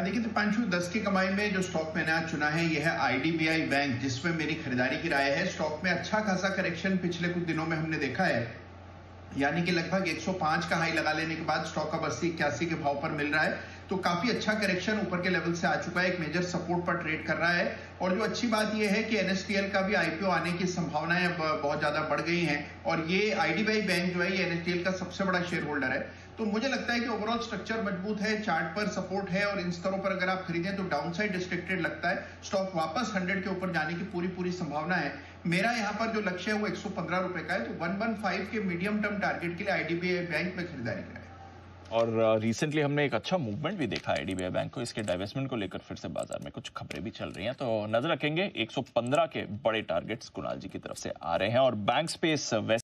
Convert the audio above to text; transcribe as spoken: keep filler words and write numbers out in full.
देखिए तो पांच दस की कमाई में जो स्टॉक मैंने आज चुना है यह है आईडीबीआई बैंक, जिसमें मेरी खरीदारी की राय है। स्टॉक में अच्छा खासा करेक्शन पिछले कुछ दिनों में हमने देखा है, यानी कि लगभग एक सौ पाँच का हाई लगा लेने के बाद स्टॉक अब अस्सी इक्यासी के भाव पर मिल रहा है, तो काफी अच्छा करेक्शन ऊपर के लेवल से आ चुका है, एक मेजर सपोर्ट पर ट्रेड कर रहा है। और जो अच्छी बात यह है कि एनएसटीसीएल का भी आईपीओ आने की संभावनाएं अब बहुत ज्यादा बढ़ गई हैं, और ये आईडीबीआई बैंक जो है ये एनएसटीसीएल का सबसे बड़ा शेयर होल्डर है। तो मुझे लगता है कि ओवरऑल स्ट्रक्चर मजबूत है, चार्ट पर सपोर्ट है, और इन स्तरों पर अगर आप खरीदें तो डाउनसाइड रिस्ट्रिक्टेड लगता है, स्टॉक वापस हंड्रेड के ऊपर जाने की पूरी पूरी संभावना है। मेरा यहाँ पर जो लक्ष्य है वो एक सौ पंद्रह रुपए का है, तो वन वन फाइव के मीडियम टर्म टारगेट के लिए आईडीबीआई बैंक में खरीदारी कराए। और रिसेंटली uh, हमने एक अच्छा मूवमेंट भी देखा आईडीबीआई बैंक को, इसके डाइवेस्टमेंट को लेकर फिर से बाजार में कुछ खबरें भी चल रही हैं, तो नजर रखेंगे एक सौ पंद्रह के बड़े टारगेट्स कुणाल जी की तरफ से आ रहे हैं। और बैंक स्पेस